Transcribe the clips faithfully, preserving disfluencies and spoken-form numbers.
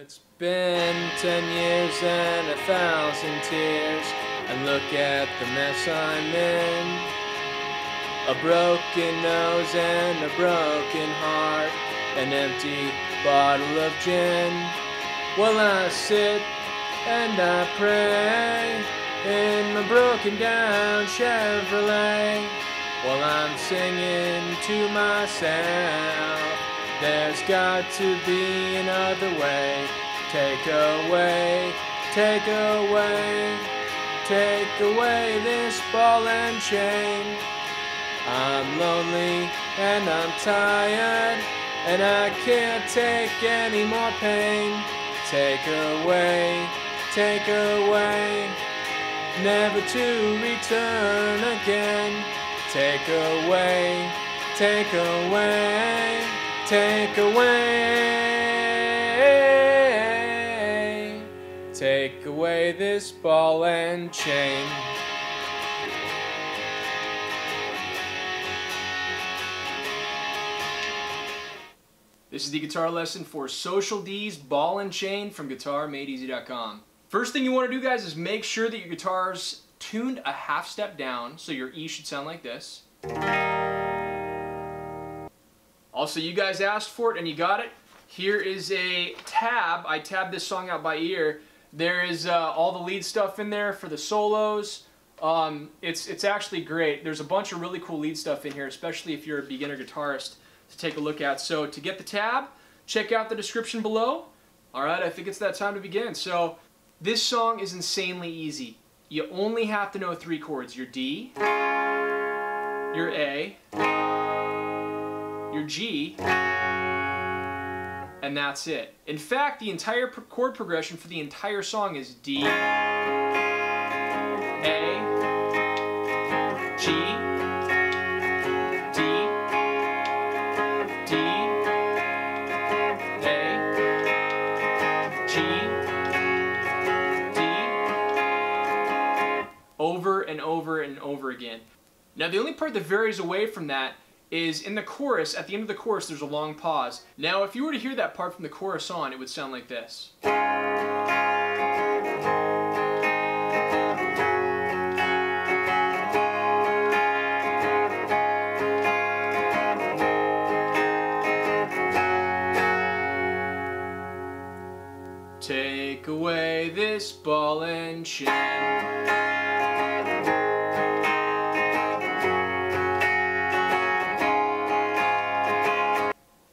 It's been ten years and a thousand tears, and look at the mess I'm in. A broken nose and a broken heart, an empty bottle of gin. Well, I sit and I pray in my broken down Chevrolet, while I'm singing to myself. There's got to be another way. Take away, take away, take away this ball and chain. I'm lonely and I'm tired, and I can't take any more pain. Take away, take away, never to return again. Take away, take away, take away, take away this ball and chain. This is the guitar lesson for Social D's Ball and Chain from guitar made easy dot com. First thing you want to do, guys, is make sure that your guitar's tuned a half step down, so your E should sound like this. Also, you guys asked for it and you got it. Here is a tab. I tabbed this song out by ear. There is uh, all the lead stuff in there for the solos. Um, it's, it's actually great. There's a bunch of really cool lead stuff in here, especially if you're a beginner guitarist, to take a look at. So to get the tab, check out the description below. All right, I think it's that time to begin. So this song is insanely easy. You only have to know three chords. Your D, your A, your G, and that's it. In fact, the entire pro chord progression for the entire song is D, A, G, D, D, A, G, D, over and over and over again. Now, the only part that varies away from that is in the chorus. At the end of the chorus, there's a long pause. Now, if you were to hear that part from the chorus on, it would sound like this. Take away this ball and chain.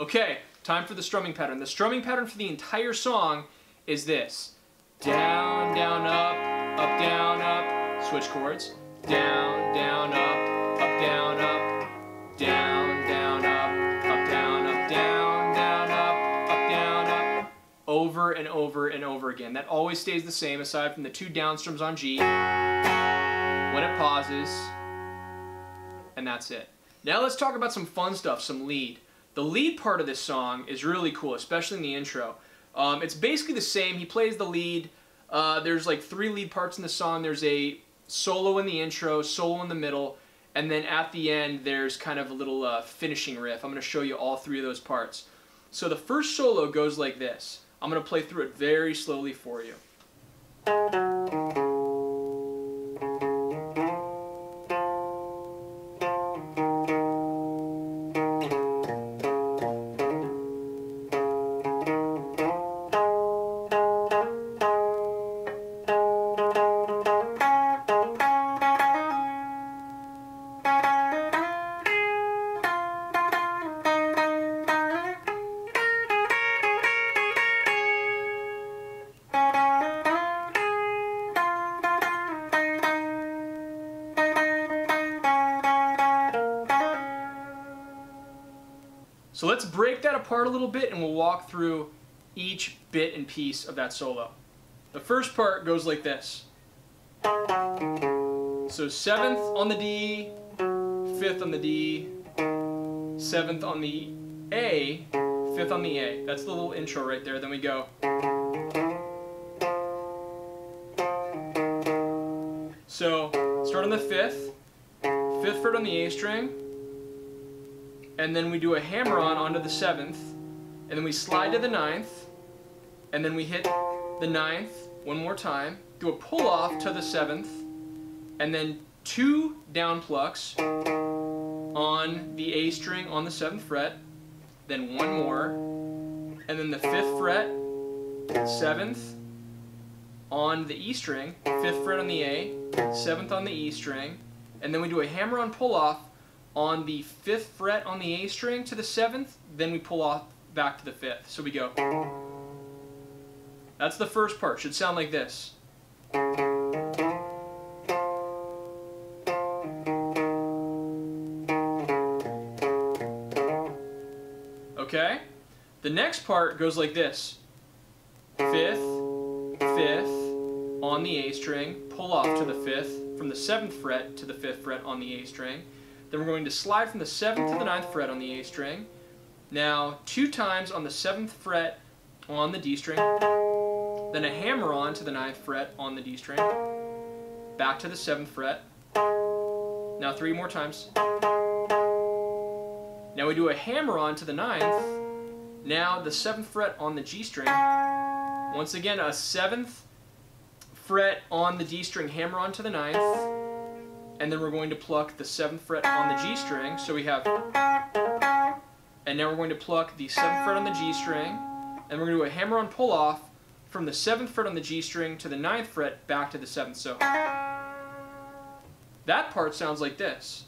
Okay, time for the strumming pattern. The strumming pattern for the entire song is this. Down, down, up, up, down, up. Switch chords. Down, down, up, up, down, up. Down, down, up, up, down, up, down, down, up, up, down, up. Over and over and over again. That always stays the same aside from the two down strums on G. When it pauses. And that's it. Now let's talk about some fun stuff, some lead. The lead part of this song is really cool, especially in the intro. Um, it's basically the same. He plays the lead. Uh, there's like three lead parts in the song. There's a solo in the intro, solo in the middle, and then at the end there's kind of a little uh, finishing riff. I'm going to show you all three of those parts. So the first solo goes like this. I'm going to play through it very slowly for you. So let's break that apart a little bit and we'll walk through each bit and piece of that solo. The first part goes like this. So seventh on the D, fifth on the D, seventh on the A, fifth on the A. That's the little intro right there. Then we go. So start on the fifth, fifth fret on the A string, and then we do a hammer-on onto the seventh, and then we slide to the ninth, and then we hit the ninth one more time, do a pull off to the seventh, and then two down plucks on the A string on the seventh fret, then one more, and then the fifth fret, seventh on the E string, fifth fret on the A, seventh on the E string, and then we do a hammer-on pull-off on the fifth fret on the A string to the seventh, then we pull off back to the fifth. So we go. That's the first part. Should sound like this. Okay? The next part goes like this. Fifth, fifth on the A string, pull off to the fifth, from the seventh fret to the fifth fret on the A string. Then we're going to slide from the seventh to the ninth fret on the A string. Now, two times on the seventh fret on the D string, then a hammer-on to the ninth fret on the D string, back to the seventh fret. Now three more times. Now we do a hammer-on to the ninth, now the seventh fret on the G string. Once again, a seventh fret on the D string, hammer on to the ninth, and then we're going to pluck the seventh fret on the G string, so we have, and now we're going to pluck the seventh fret on the G string, and we're going to do a hammer-on pull-off from the seventh fret on the G string to the ninth fret back to the seventh, so that part sounds like this.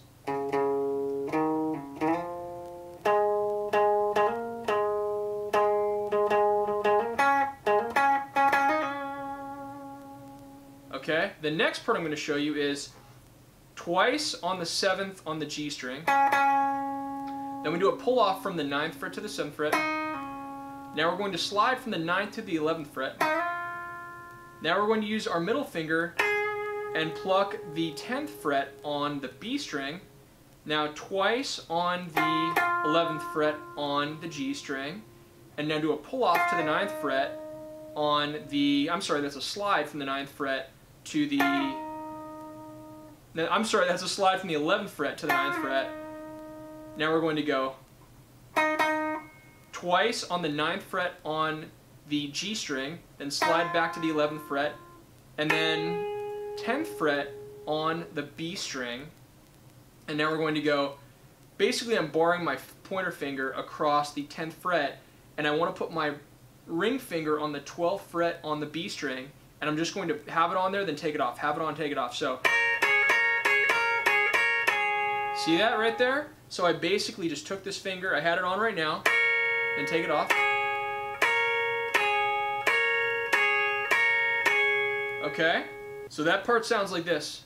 Okay, the next part I'm going to show you is twice on the seventh on the G string. Then we do a pull off from the ninth fret to the seventh fret. Now we're going to slide from the ninth to the eleventh fret. Now we're going to use our middle finger and pluck the tenth fret on the B string. Now twice on the eleventh fret on the G string. And now do a pull off to the ninth fret on the, I'm sorry, that's a slide from the ninth fret to the, I'm sorry, that's a slide from the eleventh fret to the ninth fret. Now we're going to go twice on the ninth fret on the G string, then slide back to the eleventh fret, and then tenth fret on the B string. And now we're going to go, basically I'm barring my pointer finger across the tenth fret, and I want to put my ring finger on the twelfth fret on the B string, and I'm just going to have it on there, then take it off, have it on, take it off. So see that right there? So I basically just took this finger, I had it on right now, then take it off. Okay, so that part sounds like this.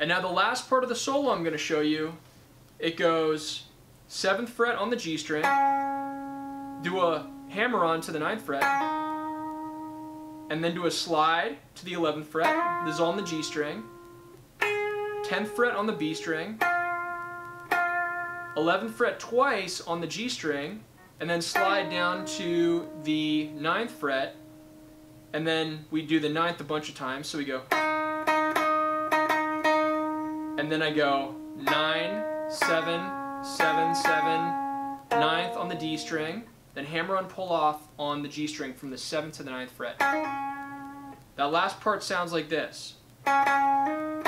And now the last part of the solo I'm going to show you, it goes seventh fret on the G string, do a hammer on to the ninth fret, and then do a slide to the eleventh fret, this is on the G string, tenth fret on the B string, eleventh fret twice on the G string, and then slide down to the ninth fret, and then we do the ninth a bunch of times, so we go. And then I go nine, seven, seven, seven, ninth on the D string, then hammer on pull off on the G string from the seventh to the ninth fret. That last part sounds like this. And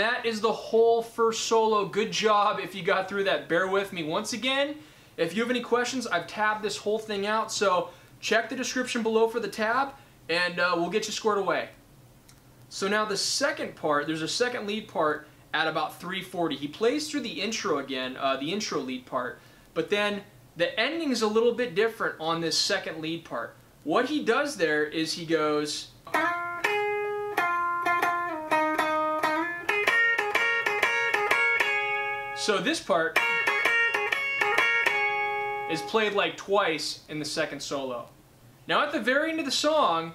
that is the whole first solo. Good job if you got through that. Bear with me once again. If you have any questions, I've tabbed this whole thing out, so check the description below for the tab, and uh, we'll get you squared away. So now the second part, there's a second lead part at about three forty. He plays through the intro again, uh, the intro lead part, but then the ending is a little bit different on this second lead part. What he does there is he goes, so this part is played like twice in the second solo. Now at the very end of the song,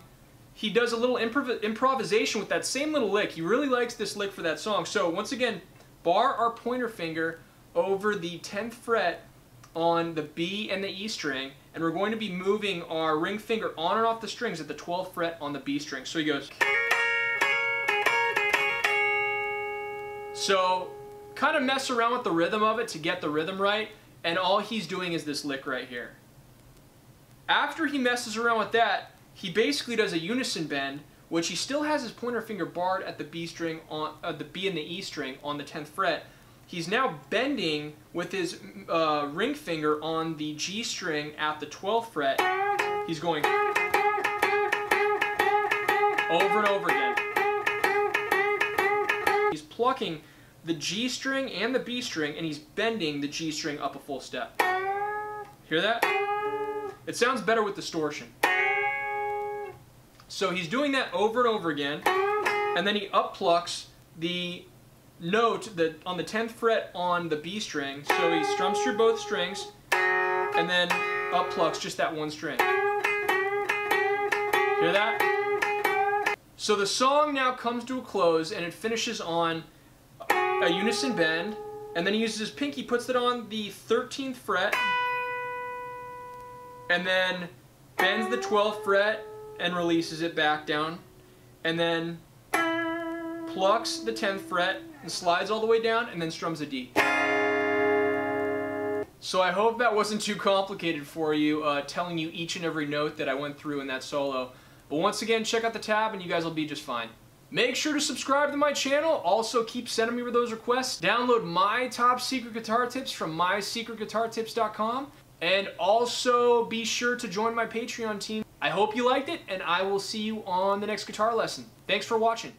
he does a little improv improvisation with that same little lick. He really likes this lick for that song. So once again, bar our pointer finger over the tenth fret on the B and the E string, and we're going to be moving our ring finger on and off the strings at the twelfth fret on the B string. So he goes. So kind of mess around with the rhythm of it to get the rhythm right, and all he's doing is this lick right here. After he messes around with that, he basically does a unison bend, which he still has his pointer finger barred at the B string on uh, the B and the E string on the tenth fret. He's now bending with his uh, ring finger on the G string at the twelfth fret. He's going over and over again. He's plucking the G string and the B string, and he's bending the G string up a full step. Hear that? It sounds better with distortion. So he's doing that over and over again, and then he up plucks the note that on the tenth fret on the B string. So he strums through both strings and then up plucks just that one string. Hear that? So the song now comes to a close, and it finishes on a unison bend, and then he uses his pinky, puts it on the thirteenth fret, and then bends the twelfth fret and releases it back down, and then plucks the tenth fret and slides all the way down, and then strums a D. So I hope that wasn't too complicated for you, uh, telling you each and every note that I went through in that solo. But once again, check out the tab and you guys will be just fine. Make sure to subscribe to my channel. Also, keep sending me those requests. Download my top secret guitar tips from my secret guitar tips dot com. And also be sure to join my Patreon team. I hope you liked it, and I will see you on the next guitar lesson. Thanks for watching.